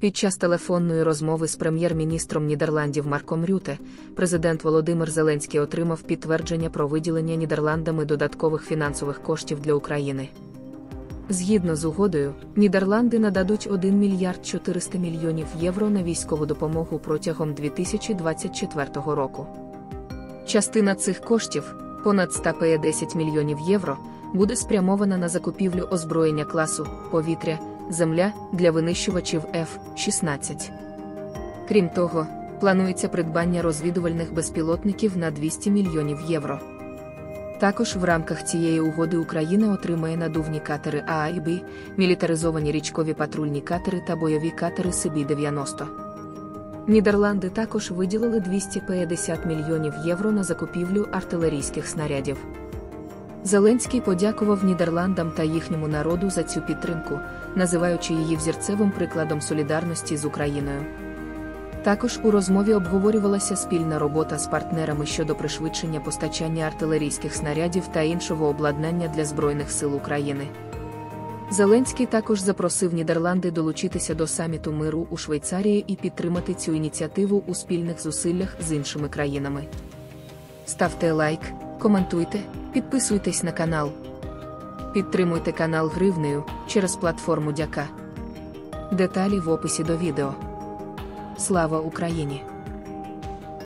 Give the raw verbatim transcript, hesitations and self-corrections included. Під час телефонної розмови з прем'єр-міністром Нідерландів Марком Рютте, президент Володимир Зеленський отримав підтвердження про виділення Нідерландами додаткових фінансових коштів для України. Згідно з угодою, Нідерланди нададуть один мільярд чотириста мільйонів євро на військову допомогу протягом дві тисячі двадцять четвертого року. Частина цих коштів, понад сто п'ятдесят мільйонів євро, буде спрямована на закупівлю озброєння класу «Повітря», «Земля» для винищувачів Ф шістнадцять. Крім того, планується придбання розвідувальних безпілотників на двісті мільйонів євро. Також в рамках цієї угоди Україна отримає надувні катери А і Б, мілітаризовані річкові патрульні катери та бойові катери С Б дев'яносто. Нідерланди також виділили двісті п'ятдесят мільйонів євро на закупівлю артилерійських снарядів. Зеленський подякував Нідерландам та їхньому народу за цю підтримку, називаючи її взірцевим прикладом солідарності з Україною. Також у розмові обговорювалася спільна робота з партнерами щодо пришвидшення постачання артилерійських снарядів та іншого обладнання для Збройних сил України. Зеленський також запросив Нідерланди долучитися до саміту миру у Швейцарії і підтримати цю ініціативу у спільних зусиллях з іншими країнами. Ставте лайк, коментуйте, підписуйтесь на канал. Підтримуйте канал гривнею через платформу Дяка. Деталі в описі до відео. Слава Україні!